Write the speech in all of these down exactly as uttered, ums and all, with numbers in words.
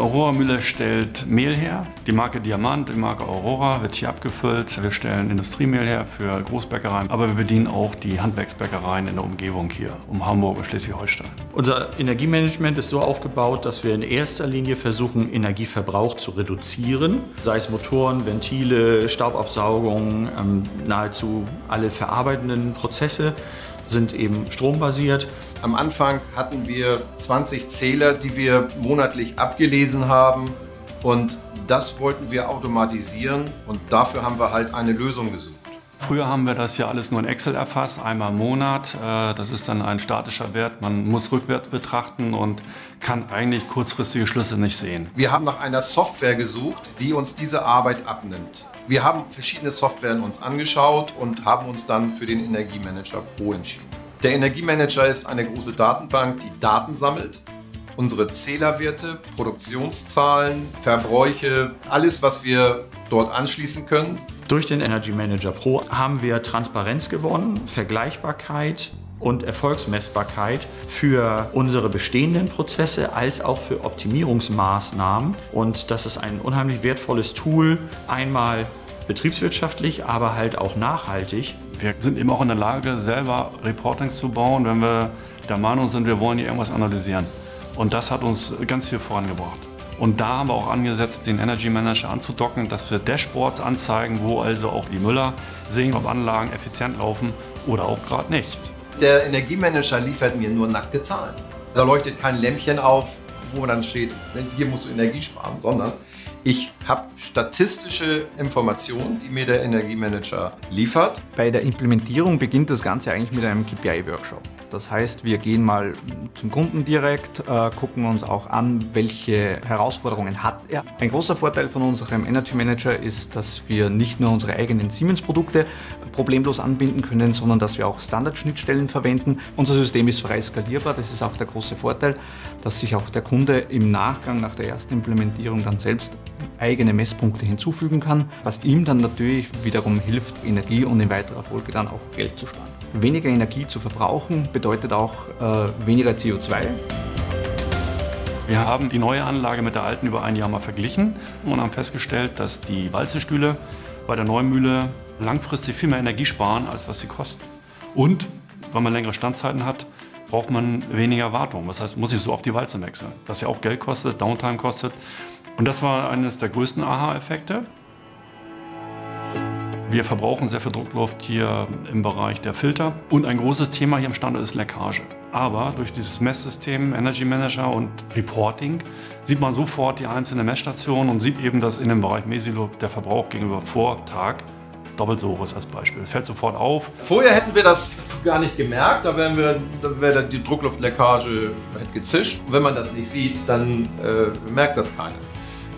Aurora-Mühle stellt Mehl her. Die Marke Diamant, die Marke Aurora wird hier abgefüllt. Wir stellen Industriemehl her für Großbäckereien, aber wir bedienen auch die Handwerksbäckereien in der Umgebung hier, um Hamburg und Schleswig-Holstein. Unser Energiemanagement ist so aufgebaut, dass wir in erster Linie versuchen, Energieverbrauch zu reduzieren, sei es Motoren, Ventile, Staubabsaugung, ähm, nahezu alle verarbeitenden Prozesse sind eben strombasiert. Am Anfang hatten wir zwanzig Zähler, die wir monatlich abgelesen haben, und das wollten wir automatisieren, und dafür haben wir halt eine Lösung gesucht. Früher haben wir das ja alles nur in Excel erfasst, einmal im Monat. Das ist dann ein statischer Wert. Man muss rückwärts betrachten und kann eigentlich kurzfristige Schlüsse nicht sehen. Wir haben nach einer Software gesucht, die uns diese Arbeit abnimmt. Wir haben verschiedene Softwaren uns angeschaut und haben uns dann für den Energiemanager Pro entschieden. Der Energiemanager ist eine große Datenbank, die Daten sammelt. Unsere Zählerwerte, Produktionszahlen, Verbräuche, alles, was wir dort anschließen können. Durch den Energy Manager Pro haben wir Transparenz gewonnen, Vergleichbarkeit und Erfolgsmessbarkeit für unsere bestehenden Prozesse als auch für Optimierungsmaßnahmen. Und das ist ein unheimlich wertvolles Tool, einmal betriebswirtschaftlich, aber halt auch nachhaltig. Wir sind eben auch in der Lage, selber Reportings zu bauen, wenn wir der Meinung sind, wir wollen hier irgendwas analysieren. Und das hat uns ganz viel vorangebracht. Und da haben wir auch angesetzt, den Energy Manager anzudocken, dass wir Dashboards anzeigen, wo also auch die Müller sehen, ob Anlagen effizient laufen oder auch gerade nicht. Der Energiemanager liefert mir nur nackte Zahlen. Da leuchtet kein Lämpchen auf, wo dann steht, hier musst du Energie sparen, sondern ich habe statistische Informationen, die mir der Energiemanager liefert. Bei der Implementierung beginnt das Ganze eigentlich mit einem K P I-Workshop. Das heißt, wir gehen mal zum Kunden direkt, äh, gucken uns auch an, welche Herausforderungen hat er. Ein großer Vorteil von unserem Energy Manager ist, dass wir nicht nur unsere eigenen Siemens-Produkte problemlos anbinden können, sondern dass wir auch Standardschnittstellen verwenden. Unser System ist frei skalierbar, das ist auch der große Vorteil, dass sich auch der Kunde im Nachgang nach der ersten Implementierung dann selbst eigene Messpunkte hinzufügen kann, was ihm dann natürlich wiederum hilft, Energie und in weiterer Folge dann auch Geld zu sparen. Weniger Energie zu verbrauchen bedeutet auch äh, weniger C O zwei. Wir haben die neue Anlage mit der alten über ein Jahr mal verglichen und haben festgestellt, dass die Walzestühle bei der Neumühle langfristig viel mehr Energie sparen, als was sie kosten. Und, weil man längere Standzeiten hat, braucht man weniger Wartung. Das heißt, muss ich so auf die Walze wechseln, was ja auch Geld kostet, Downtime kostet. Und das war eines der größten Aha-Effekte. Wir verbrauchen sehr viel Druckluft hier im Bereich der Filter. Und ein großes Thema hier am Standort ist Leckage. Aber durch dieses Messsystem, Energy Manager und Reporting, sieht man sofort die einzelnen Messstationen und sieht eben, dass in dem Bereich Mesilo der Verbrauch gegenüber Vortag doppelt so hoch ist als Beispiel. Es fällt sofort auf. Vorher hätten wir das gar nicht gemerkt, da wären wir, da wäre die Druckluftleckage gezischt. Und wenn man das nicht sieht, dann äh, merkt das keiner.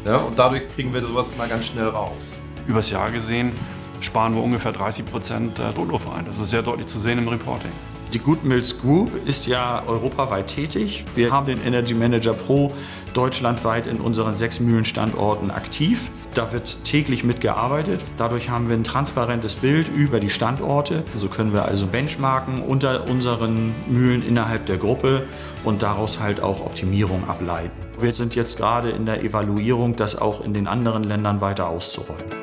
Ja, und dadurch kriegen wir sowas mal ganz schnell raus. Übers Jahr gesehen sparen wir ungefähr dreißig Prozent Druckluft ein. Das ist sehr deutlich zu sehen im Reporting. Die Goodmills Group ist ja europaweit tätig. Wir haben den Energy Manager Pro deutschlandweit in unseren sechs Mühlenstandorten aktiv. Da wird täglich mitgearbeitet. Dadurch haben wir ein transparentes Bild über die Standorte. So können wir also benchmarken unter unseren Mühlen innerhalb der Gruppe und daraus halt auch Optimierung ableiten. Wir sind jetzt gerade in der Evaluierung, das auch in den anderen Ländern weiter auszurollen.